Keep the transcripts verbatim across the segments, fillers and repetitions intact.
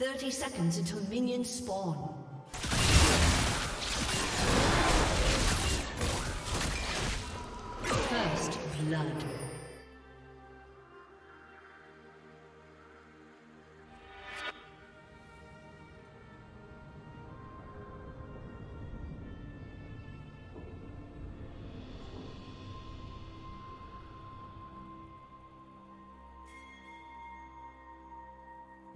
Thirty seconds until minions spawn. First blood.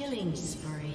Killing spree.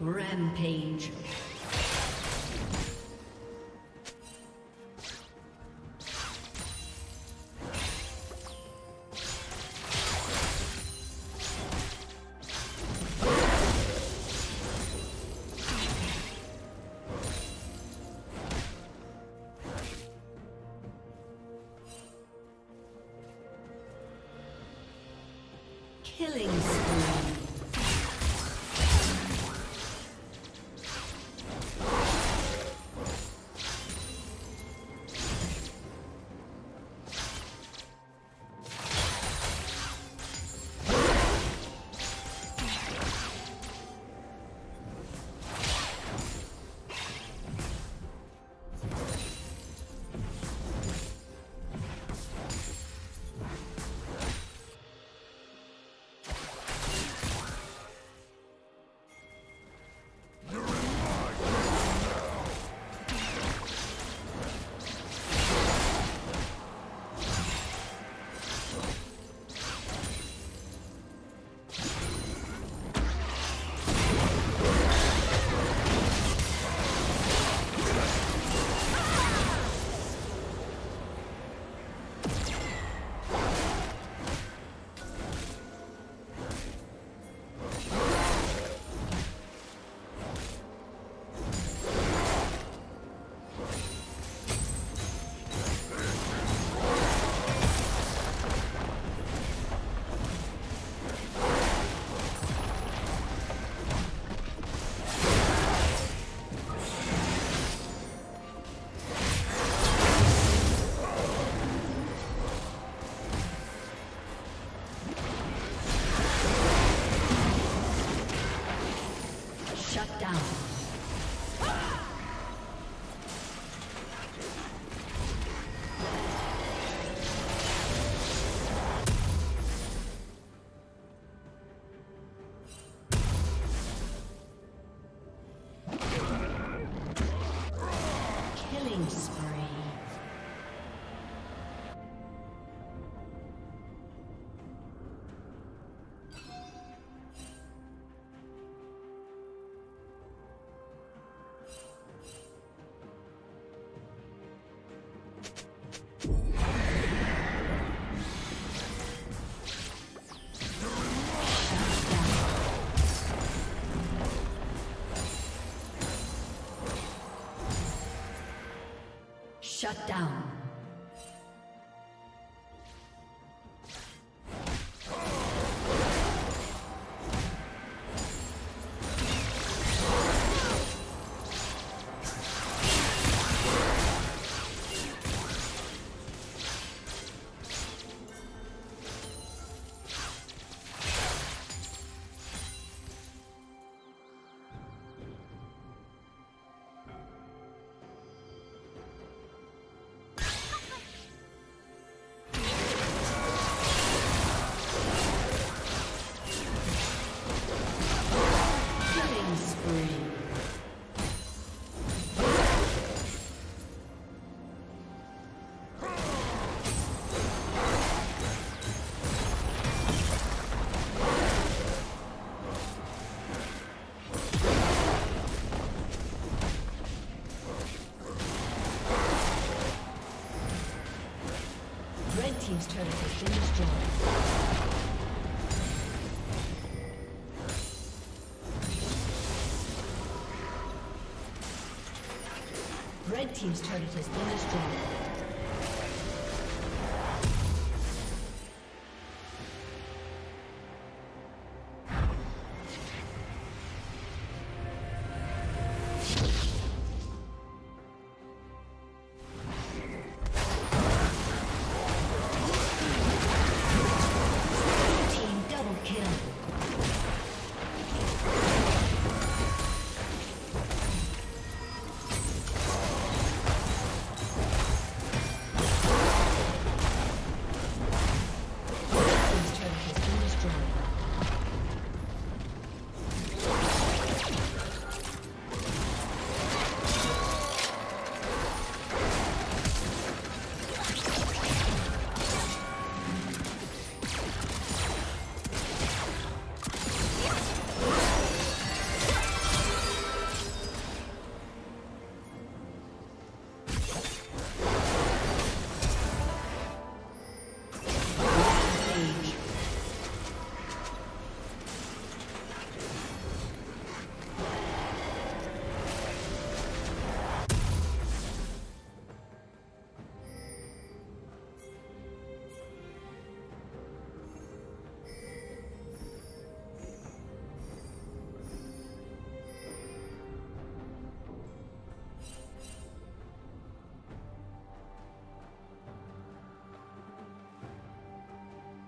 Rampage. Killing spree. Shut down. Red team's turret has been destroyed.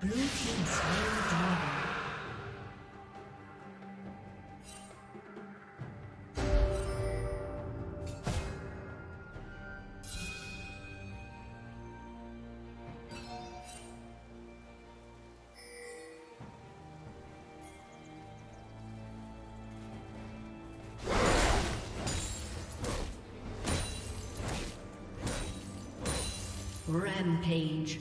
Blue team slain the dragon. Rampage.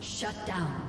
Shut down.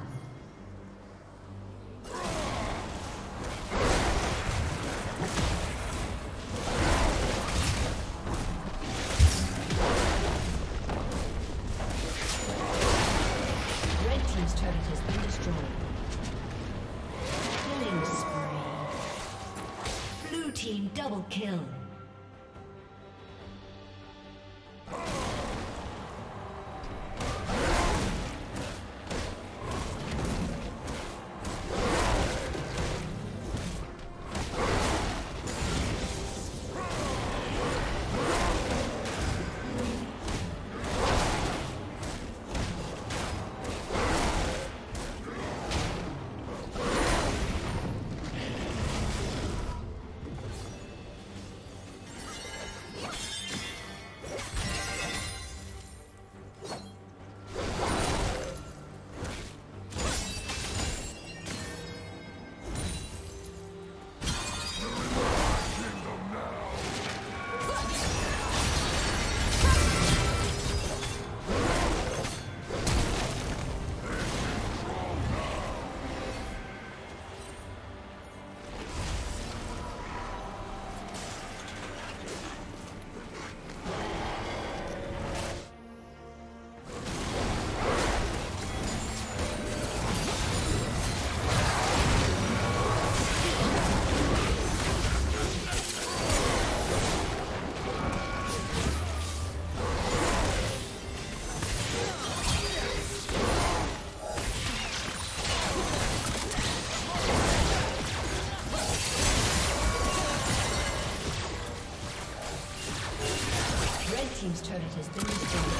team's turret has been destroyed.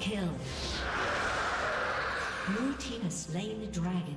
Kill. Blue team has slain the dragon.